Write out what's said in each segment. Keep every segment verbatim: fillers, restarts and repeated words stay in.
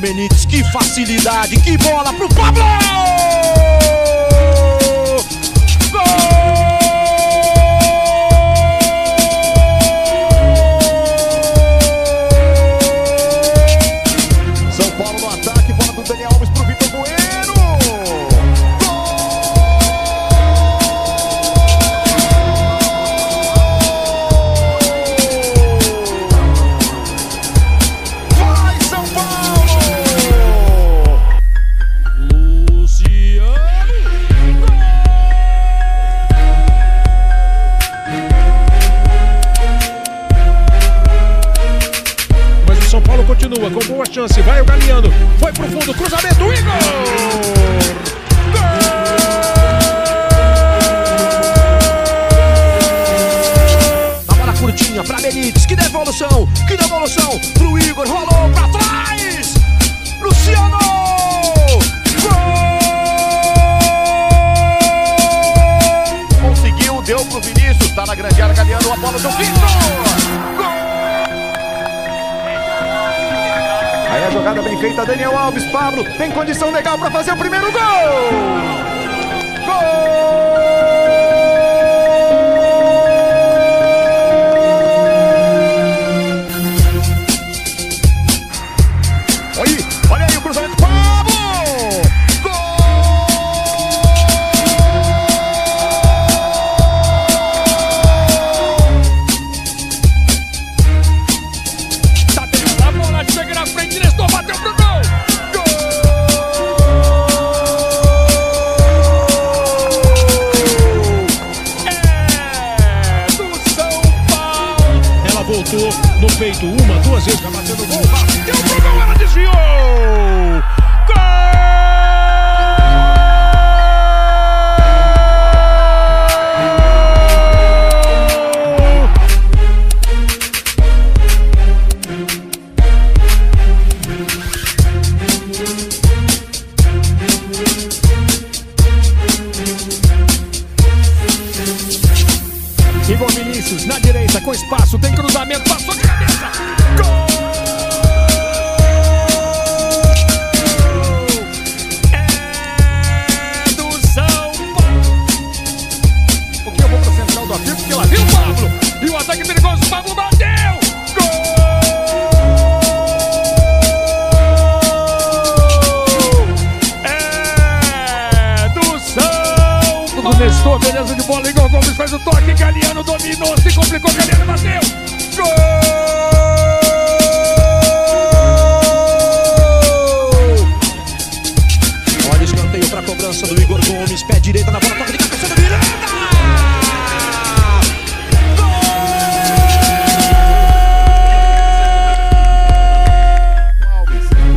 Benítez, que facilidade, que bola pro Pablo! Gol! São Paulo no ataque, bola do Daniel Alves pro Vitor Bueno! São Paulo continua com boa chance, vai o Galeano, foi pro fundo, cruzamento, Igor! Gol! A bola curtinha pra Benítez, que devolução, que devolução pro Igor, rolou pra trás! Luciano! Gol! Conseguiu, deu pro Vinícius, tá na grande área, Galeano, a bola do Vitor! Gol! Aí a jogada bem feita, Daniel Alves, Pablo, tem condição legal para fazer o primeiro gol! Gol! Aí, olha aí o cruzamento, Pablo! Voltou no peito uma, duas vezes, vai batendo o gol, bateu pro gol, ela desviou! Gol! Igor Vinícius na direita, com espaço, tem cruzamento, passou de cabeça! Gol! É do São Paulo! Porque eu vou pra central do apito, porque lá viu o Pablo! E o ataque perigoso, o Pablo bateu! Gol! É do São Paulo! Rodrigo Nestor, beleza de bola, Igor Gomes faz o toque, Galeano dominou, se complicou, Galeano bateu! Olha o escanteio para a cobrança do Igor Gomes, pé direita na bola, toca de cabeça da virada!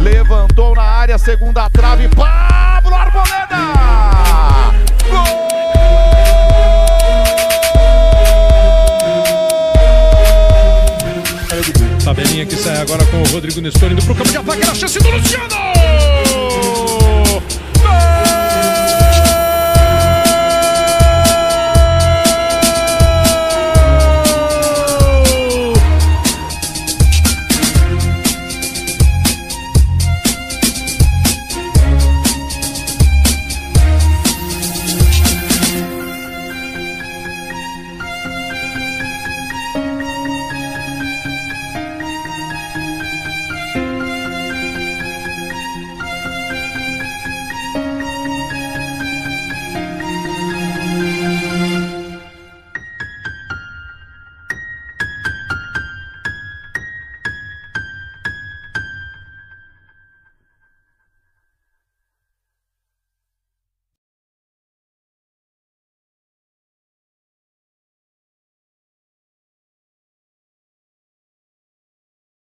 Levantou na área, segunda trave, Pablo Arboleda! Gol! Tabelinha que sai agora com o Rodrigo Nestor indo pro campo de ataque, a chance do Luciano!